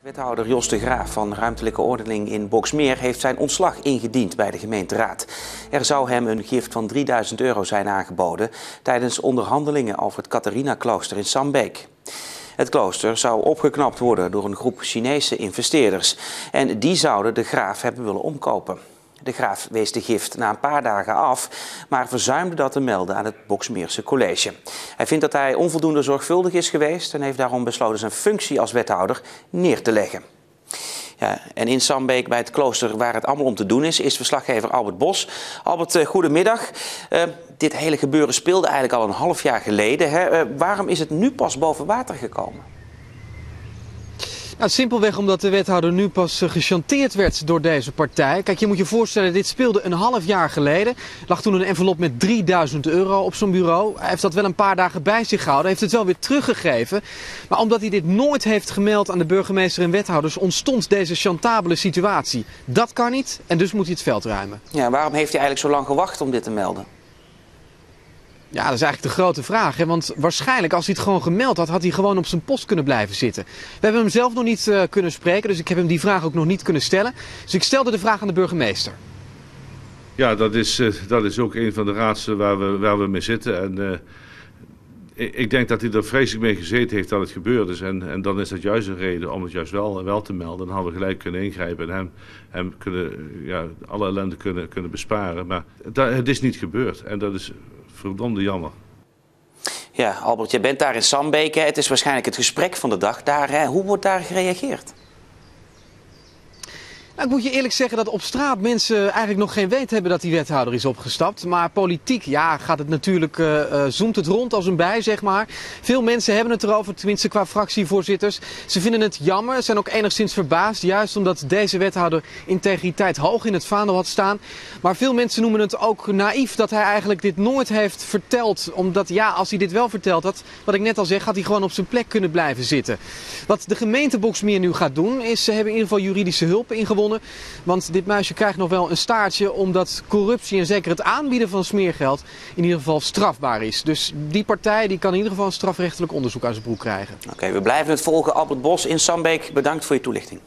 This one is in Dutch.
Wethouder Jos de Graaf van Ruimtelijke Ordening in Boxmeer heeft zijn ontslag ingediend bij de gemeenteraad. Er zou hem een gift van €3000 zijn aangeboden tijdens onderhandelingen over het Catharina-klooster in Sambeek. Het klooster zou opgeknapt worden door een groep Chinese investeerders en die zouden de Graaf hebben willen omkopen. De Graaf wees de gift na een paar dagen af, maar verzuimde dat te melden aan het Boxmeerse college. Hij vindt dat hij onvoldoende zorgvuldig is geweest en heeft daarom besloten zijn functie als wethouder neer te leggen. Ja, en in Sambeek, bij het klooster waar het allemaal om te doen is, is verslaggever Albert Bos. Albert, goedemiddag. Dit hele gebeuren speelde eigenlijk al een half jaar geleden. Hè? Waarom is het nu pas boven water gekomen? Nou, simpelweg omdat de wethouder nu pas gechanteerd werd door deze partij. Kijk, je moet je voorstellen, dit speelde een half jaar geleden. Lag toen een envelop met €3000 op zijn bureau. Hij heeft dat wel een paar dagen bij zich gehouden. Hij heeft het wel weer teruggegeven. Maar omdat hij dit nooit heeft gemeld aan de burgemeester en wethouders, ontstond deze chantabele situatie. Dat kan niet en dus moet hij het veld ruimen. Ja, waarom heeft hij eigenlijk zo lang gewacht om dit te melden? Ja, dat is eigenlijk de grote vraag. Hè? Want waarschijnlijk, als hij het gewoon gemeld had, had hij gewoon op zijn post kunnen blijven zitten. We hebben hem zelf nog niet kunnen spreken, dus ik heb hem die vraag ook nog niet kunnen stellen. Dus ik stelde de vraag aan de burgemeester. Ja, dat is ook een van de raadsen waar we mee zitten. En ik denk dat hij er vreselijk mee gezeten heeft dat het gebeurd is. En dan is dat juist een reden om het juist wel te melden. Dan hadden we gelijk kunnen ingrijpen en hem kunnen, ja, alle ellende kunnen besparen. Maar het is niet gebeurd en dat is verdomde jammer. Ja, Albert, je bent daar in Sambeek. Het is waarschijnlijk het gesprek van de dag daar. Hè? Hoe wordt daar gereageerd? Nou, ik moet je eerlijk zeggen dat op straat mensen eigenlijk nog geen weet hebben dat die wethouder is opgestapt. Maar politiek, ja, gaat het natuurlijk, zoemt het rond als een bij, zeg maar. Veel mensen hebben het erover, tenminste qua fractievoorzitters. Ze vinden het jammer, zijn ook enigszins verbaasd. Juist omdat deze wethouder integriteit hoog in het vaandel had staan. Maar veel mensen noemen het ook naïef dat hij eigenlijk dit nooit heeft verteld. Omdat, ja, als hij dit wel verteld had, wat ik net al zeg, had hij gewoon op zijn plek kunnen blijven zitten. Wat de gemeente Boxmeer nu gaat doen, is ze hebben in ieder geval juridische hulp ingewonnen. Want dit muisje krijgt nog wel een staartje omdat corruptie en zeker het aanbieden van smeergeld in ieder geval strafbaar is. Dus die partij die kan in ieder geval een strafrechtelijk onderzoek aan zijn broek krijgen. Oké, we blijven het volgen. Albert Bos in Sambeek, bedankt voor je toelichting.